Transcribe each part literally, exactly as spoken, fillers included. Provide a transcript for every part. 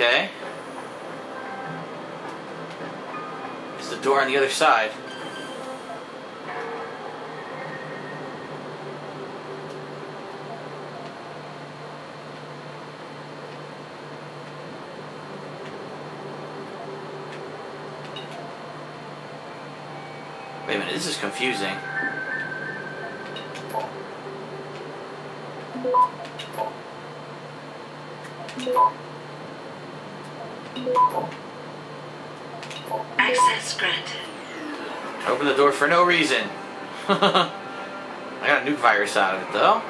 Okay. There's the door on the other side. Wait a minute, this is confusing. Access granted. I opened the door for no reason. I got a nuke virus out of it, though.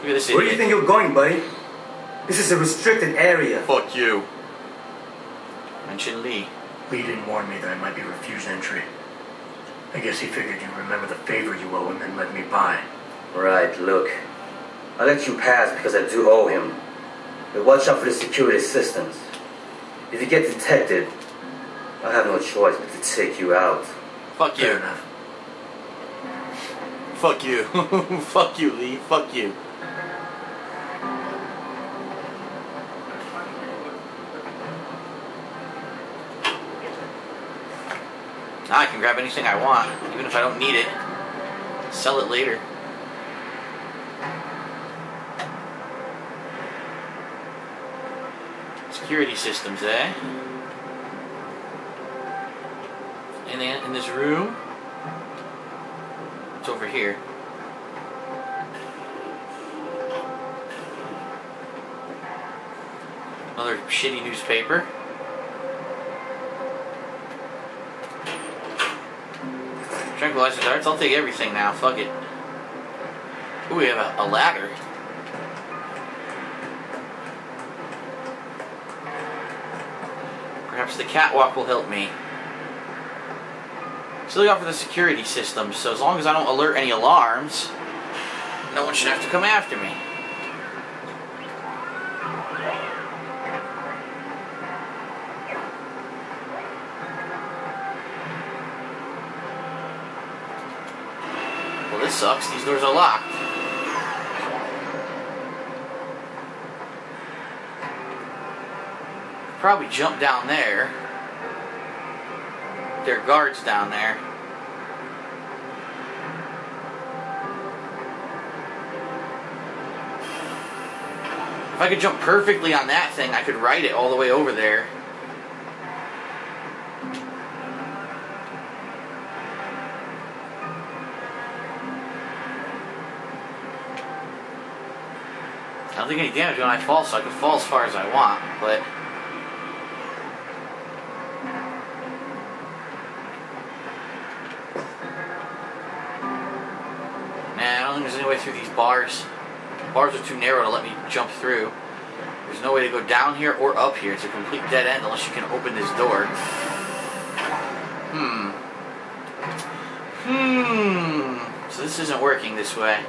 Look at this idiot. Where do you think you're going, buddy? This is a restricted area. Fuck you. Mention Lee. Lee didn't warn me that I might be refused entry. I guess he figured you'd remember the favor you owe him and let me by. Right, look. I let you pass because I do owe him. But watch out for the security systems. If you get detected, I have no choice but to take you out. Fuck you. Fair enough. Fuck you. Fuck you, Lee. Fuck you. Now I can grab anything I want, even if I don't need it. Sell it later. Security systems, eh? And then in this room, it's over here. Another shitty newspaper. Tranquilizer darts. I'll take everything now. Fuck it. Ooh, we have a, a ladder. Perhaps the catwalk will help me. Still look out for the security system, so as long as I don't alert any alarms, no one should have to come after me. Well, this sucks. These doors are locked. Probably jump down there. There are guards down there. If I could jump perfectly on that thing, I could ride it all the way over there. I don't think any damage when I fall, so I could fall as far as I want, but... through these bars. The bars are too narrow to let me jump through. There's no way to go down here or up here. It's a complete dead end unless you can open this door. Hmm. Hmm. So this isn't working this way.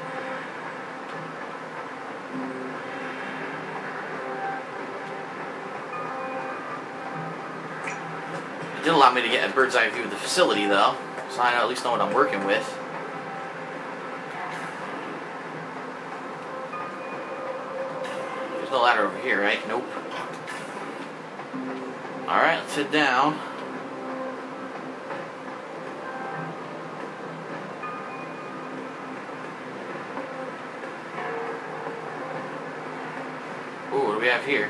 It did allow me to get a bird's eye view of the facility though, so I know, at least know what I'm working with. The ladder over here, right? Nope. Alright, let's head down. Ooh, what do we have here?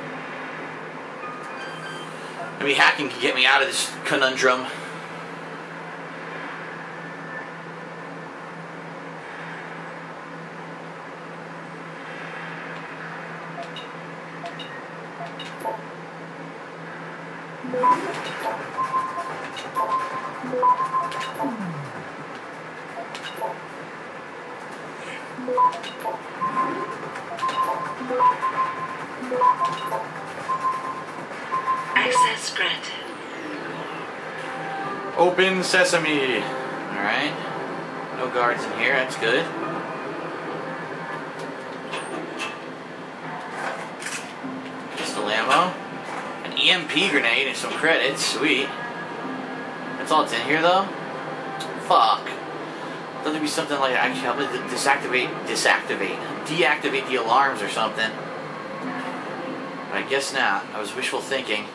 Maybe hacking can get me out of this conundrum. Access granted. Open sesame. Alright. No guards in here, that's good. Pistol ammo. An E M P grenade and some credits. Sweet. That's all that's in here though? Fuck. Thought there'd be something like that. Actually, help me disactivate, disactivate, deactivate the alarms or something. I guess not. I was wishful thinking.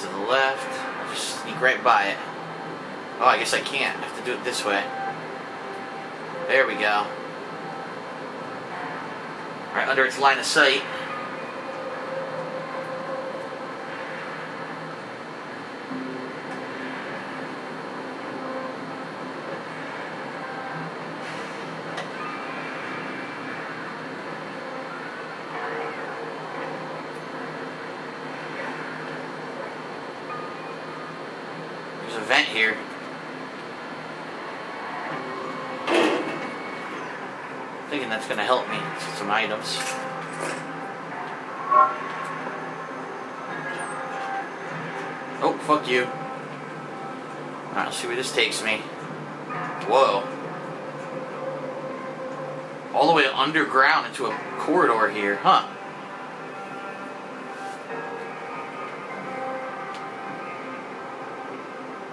To the left, just sneak right by it. Oh, I guess I can't. I have to do it this way. There we go. Right under its line of sight. There's a vent here. I'm thinking that's going to help me. Some items. Oh, fuck you. Alright, let's see where this takes me. Whoa. All the way underground into a corridor here, huh?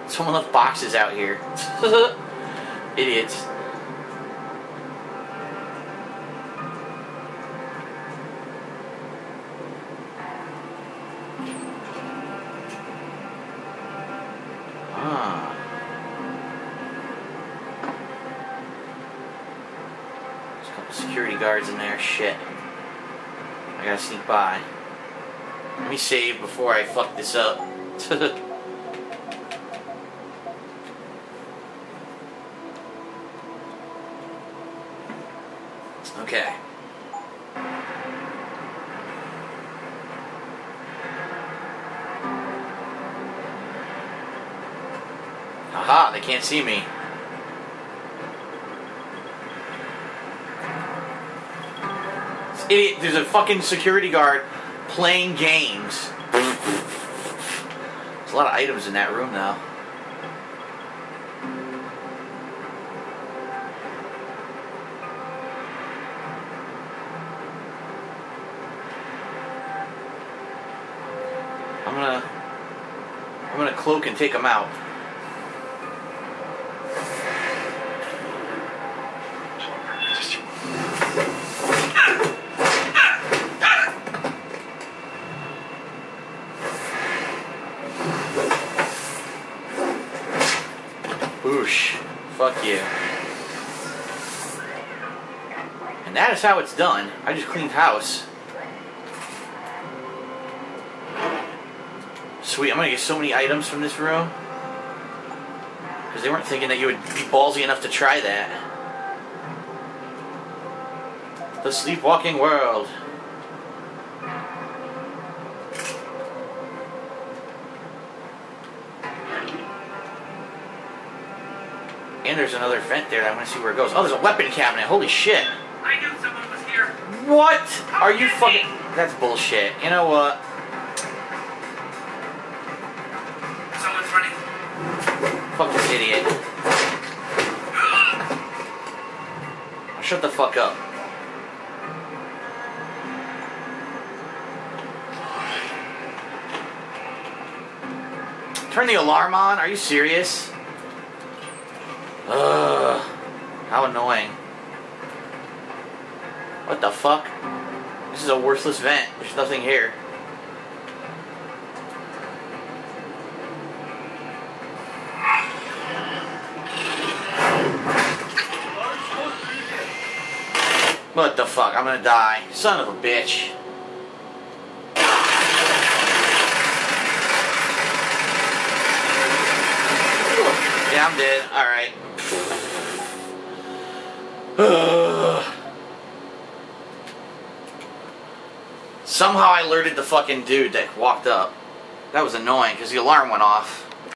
Someone left boxes out here. Idiots. Ah. There's a couple security guards in there. Shit. I gotta sneak by. Let me save before I fuck this up. Okay. Aha, they can't see me. This idiot, there's a fucking security guard playing games. There's a lot of items in that room now. I'm gonna, I'm gonna cloak and take them out. Whoosh! Fuck you. And that is how it's done. I just cleaned house. Sweet, I'm gonna get so many items from this room. Because they weren't thinking that you would be ballsy enough to try that. The sleepwalking world. And there's another vent there that I want to see where it goes. Oh, there's a weapon cabinet. Holy shit. I knew someone was here. What? Are you fucking... That's bullshit. You know what? Fuck this idiot. Shut the fuck up. Turn the alarm on? Are you serious? Ugh. How annoying. What the fuck? This is a worthless vent. There's nothing here. What the fuck? I'm gonna die. Son of a bitch. Yeah, I'm dead. Alright. Somehow I alerted the fucking dude that walked up. That was annoying because the alarm went off.